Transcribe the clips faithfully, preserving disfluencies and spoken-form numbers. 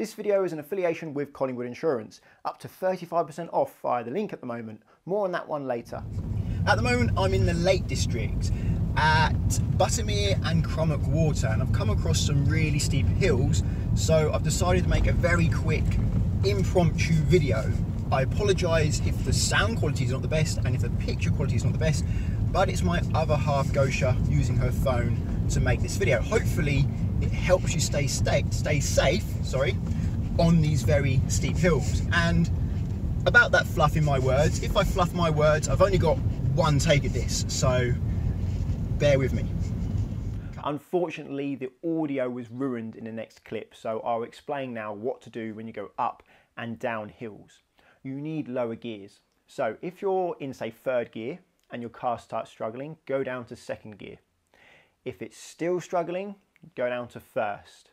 This video is an affiliation with Collingwood Insurance, up to thirty-five percent off via the link at the moment. More on that one later. At the moment I'm in the Lake District at Buttermere and Crummock Water, and I've come across some really steep hills, so I've decided to make a very quick impromptu video. I apologise if the sound quality is not the best and if the picture quality is not the best, but it's my other half Gosha using her phone to make this video. Hopefully it helps you stay, stay, stay safe sorry, on these very steep hills. And about that fluff in my words, if I fluff my words, I've only got one take of this, so bear with me. Unfortunately, the audio was ruined in the next clip, so I'll explain now what to do when you go up and down hills. You need lower gears. So if you're in, say, third gear and your car starts struggling, go down to second gear. If it's still struggling, go down to first.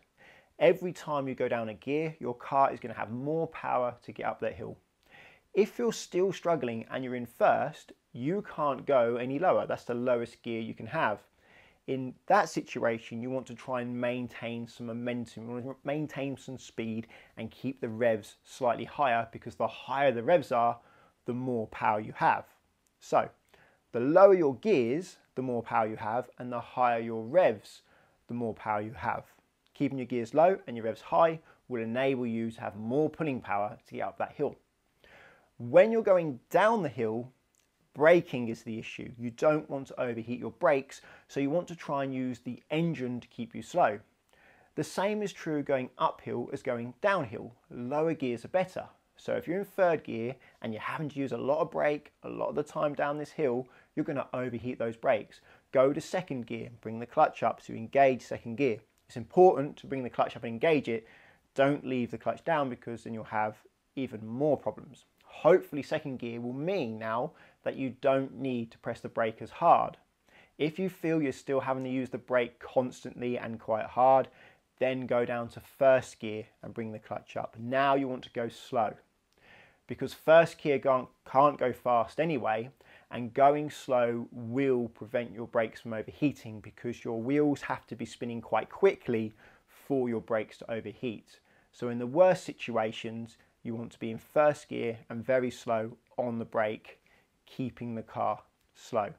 Every time you go down a gear, your car is going to have more power to get up that hill. If you're still struggling and you're in first, you can't go any lower. That's the lowest gear you can have. In that situation, you want to try and maintain some momentum. You want to maintain some speed and keep the revs slightly higher, because the higher the revs are, the more power you have. So the lower your gears, the more power you have, and the higher your revs, the more power you have. Keeping your gears low and your revs high will enable you to have more pulling power to get up that hill. When you're going down the hill, braking is the issue. You don't want to overheat your brakes, so you want to try and use the engine to keep you slow. The same is true going uphill as going downhill. Lower gears are better. So if you're in third gear and you're having to use a lot of brake a lot of the time down this hill, you're going to overheat those brakes. Go to second gear, bring the clutch up, so you engage second gear. It's important to bring the clutch up and engage it. Don't leave the clutch down, because then you'll have even more problems. Hopefully second gear will mean now that you don't need to press the brake as hard. If you feel you're still having to use the brake constantly and quite hard, then go down to first gear and bring the clutch up. Now you want to go slow, because first gear can't go fast anyway, and going slow will prevent your brakes from overheating, because your wheels have to be spinning quite quickly for your brakes to overheat. So in the worst situations, you want to be in first gear and very slow on the brake, keeping the car slow.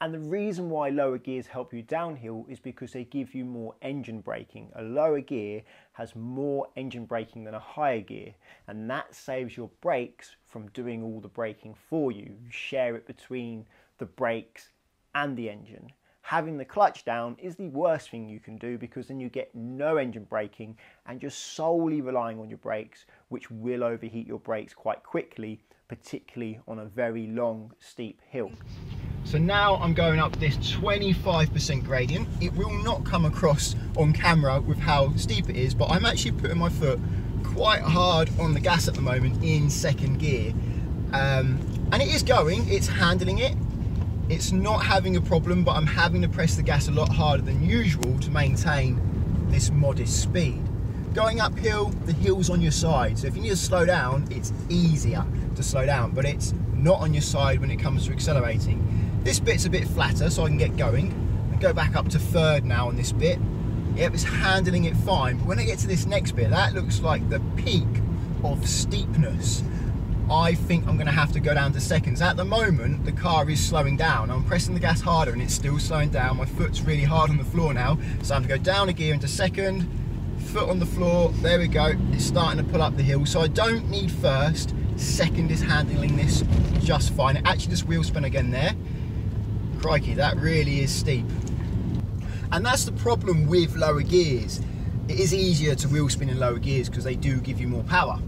And the reason why lower gears help you downhill is because they give you more engine braking. A lower gear has more engine braking than a higher gear, and that saves your brakes from doing all the braking for you. You share it between the brakes and the engine. Having the clutch down is the worst thing you can do, because then you get no engine braking and you're solely relying on your brakes, which will overheat your brakes quite quickly, particularly on a very long, steep hill. So now I'm going up this twenty-five percent gradient. It will not come across on camera with how steep it is, but I'm actually putting my foot quite hard on the gas at the moment in second gear. Um, and it is going, it's handling it. It's not having a problem, but I'm having to press the gas a lot harder than usual to maintain this modest speed. Going uphill, the hill's on your side, so if you need to slow down, it's easier to slow down, but it's not on your side when it comes to accelerating. This bit's a bit flatter, so I can get going. I go back up to third now on this bit. Yep, it's handling it fine, but when I get to this next bit, that looks like the peak of steepness. I think I'm going to have to go down to seconds. At the moment, the car is slowing down. I'm pressing the gas harder and it's still slowing down. My foot's really hard on the floor now, so I have to go down a gear into second, foot on the floor, there we go. It's starting to pull up the hill, so I don't need first. Second is handling this just fine. It actually just wheel spin again there. Crikey, that really is steep. And that's the problem with lower gears. It is easier to wheel spin in lower gears because they do give you more power,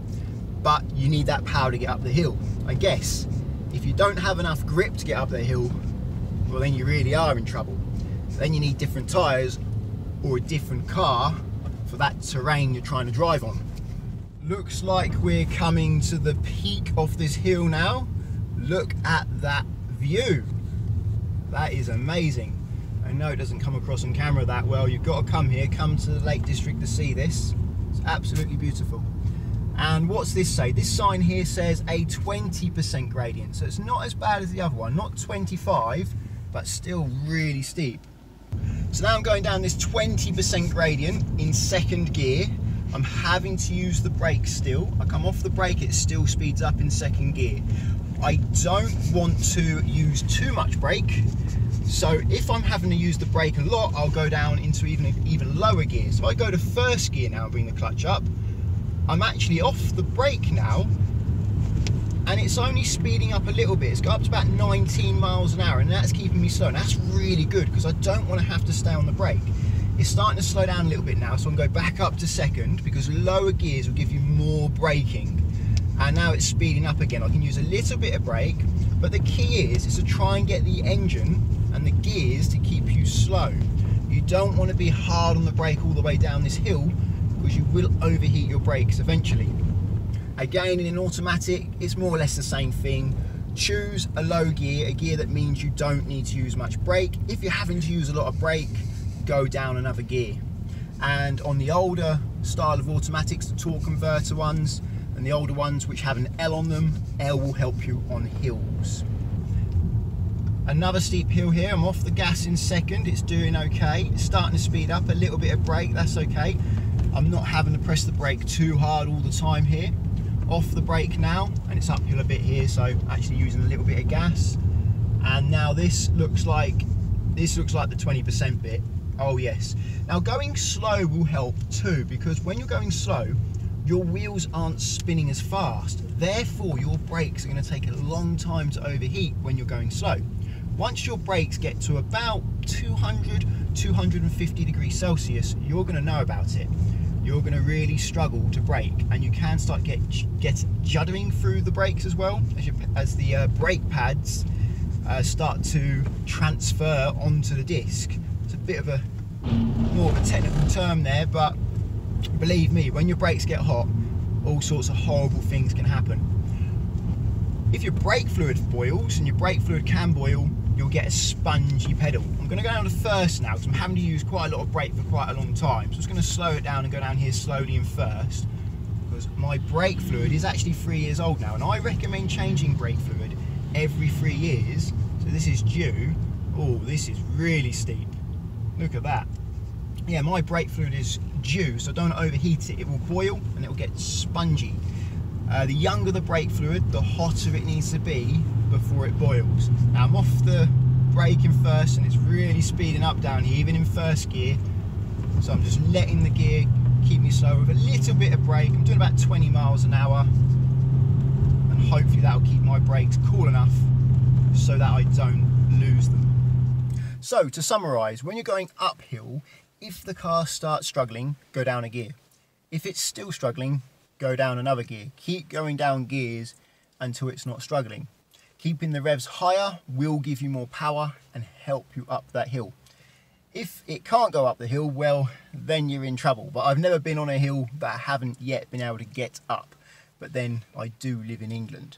but you need that power to get up the hill. I guess if you don't have enough grip to get up the hill, well, then you really are in trouble. Then you need different tyres or a different car for that terrain you're trying to drive on. Looks like we're coming to the peak of this hill now. Look at that view. That is amazing. I know it doesn't come across on camera that well. You've got to come here, come to the Lake District to see this. It's absolutely beautiful. And what's this say? This sign here says a twenty percent gradient, so it's not as bad as the other one, not twenty-five, but still really steep. So now I'm going down this twenty percent gradient in second gear, I'm having to use the brake still. I come off the brake, it still speeds up in second gear. I don't want to use too much brake, so if I'm having to use the brake a lot, I'll go down into even, even lower gear. So I go to first gear now and bring the clutch up. I'm actually off the brake now, and it's only speeding up a little bit. It's got up to about nineteen miles an hour, and that's keeping me slow, and that's really good because I don't want to have to stay on the brake. It's starting to slow down a little bit now, so I'm going to go back up to second because lower gears will give you more braking. And now it's speeding up again. I can use a little bit of brake, but the key is, is to try and get the engine and the gears to keep you slow. You don't want to be hard on the brake all the way down this hill because you will overheat your brakes eventually. Again, in an automatic, it's more or less the same thing. Choose a low gear, a gear that means you don't need to use much brake. If you're having to use a lot of brake, go down another gear. And on the older style of automatics, the torque converter ones, and the older ones which have an L on them, L will help you on hills. Another steep hill here, I'm off the gas in second, it's doing okay. It's starting to speed up, a little bit of brake, that's okay. I'm not having to press the brake too hard all the time here. Off the brake now, and it's uphill a bit here, so actually using a little bit of gas. And now this looks like, this looks like the twenty percent bit, oh yes. Now going slow will help too, because when you're going slow, your wheels aren't spinning as fast, therefore your brakes are going to take a long time to overheat when you're going slow. Once your brakes get to about two hundred, two hundred fifty degrees Celsius, you're going to know about it. You're going to really struggle to brake, and you can start get, get juddering through the brakes as well, as, you, as the uh, brake pads uh, start to transfer onto the disc. It's a bit of a, more of a technical term there, but believe me, when your brakes get hot, all sorts of horrible things can happen. If your brake fluid boils, and your brake fluid can boil, you'll get a spongy pedal. I'm going to go down to first now because I'm having to use quite a lot of brake for quite a long time. So I'm just going to slow it down and go down here slowly and first, because my brake fluid is actually three years old now, and I recommend changing brake fluid every three years. So this is due. Oh, this is really steep. Look at that. Yeah, my brake fluid is due, so don't overheat it. It will boil and it will get spongy. Uh, the younger the brake fluid, the hotter it needs to be before it boils. Now I'm off the brake in first, and it's really speeding up down here, even in first gear. So I'm just letting the gear keep me slow with a little bit of brake. I'm doing about twenty miles an hour, and hopefully that'll keep my brakes cool enough so that I don't lose them. So to summarise, when you're going uphill, if the car starts struggling, go down a gear. If it's still struggling, go down another gear. Keep going down gears until it's not struggling. Keeping the revs higher will give you more power and help you up that hill. If it can't go up the hill, well, then you're in trouble. But I've never been on a hill that I haven't yet been able to get up. But then I do live in England.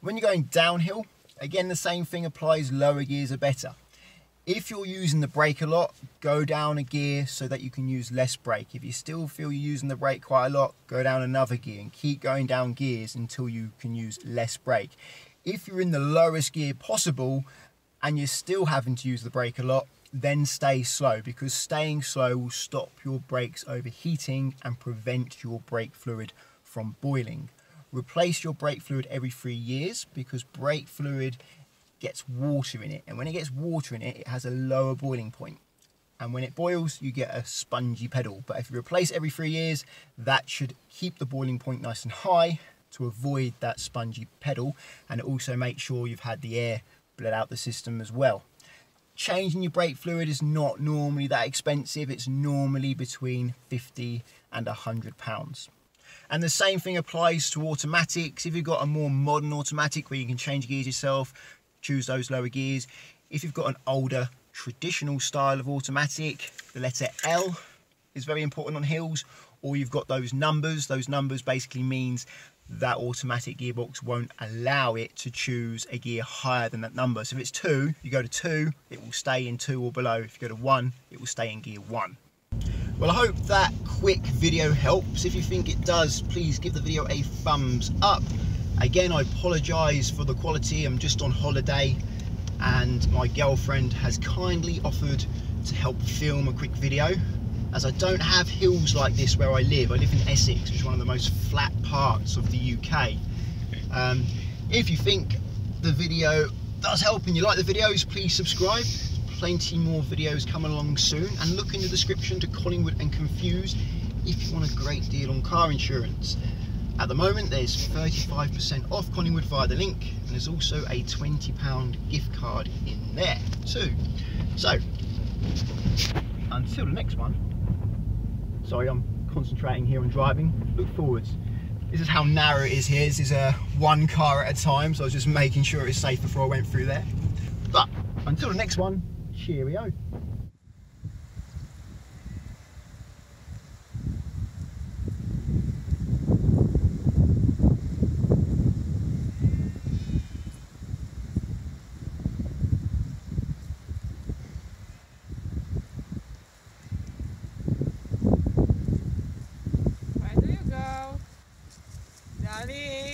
When you're going downhill, again, the same thing applies. Lower gears are better. If you're using the brake a lot, go down a gear so that you can use less brake. If you still feel you're using the brake quite a lot, go down another gear and keep going down gears until you can use less brake. If you're in the lowest gear possible and you're still having to use the brake a lot, then stay slow, because staying slow will stop your brakes overheating and prevent your brake fluid from boiling. Replace your brake fluid every three years because brake fluid gets water in it, and when it gets water in it, it has a lower boiling point, and when it boils you get a spongy pedal. But if you replace every three years, that should keep the boiling point nice and high to avoid that spongy pedal, and it also makes sure you've had the air bled out the system as well. Changing your brake fluid is not normally that expensive. It's normally between fifty and a hundred pounds. And the same thing applies to automatics. If you've got a more modern automatic where you can change gears yourself, choose those lower gears. If you've got an older traditional style of automatic, the letter L is very important on hills, or you've got those numbers. Those numbers basically means that automatic gearbox won't allow it to choose a gear higher than that number. So if it's two, you go to two, it will stay in two or below. If you go to one, it will stay in gear one. Well, I hope that quick video helps. If you think it does, please give the video a thumbs up. Again, I apologise for the quality. I'm just on holiday and my girlfriend has kindly offered to help film a quick video, as I don't have hills like this where I live. I live in Essex, which is one of the most flat parts of the U K. Um, if you think the video does help and you like the videos, please subscribe. Plenty more videos coming along soon, and look in the description to Collingwood and Confused if you want a great deal on car insurance. At the moment there's thirty-five percent off Collingwood via the link, and there's also a twenty pound gift card in there too. So until the next one, sorry, I'm concentrating here on driving, look forwards. This is how narrow it is here. This is a one car at a time, so I was just making sure it was safe before I went through there. But until the next one, cheerio. There you go. Daddy.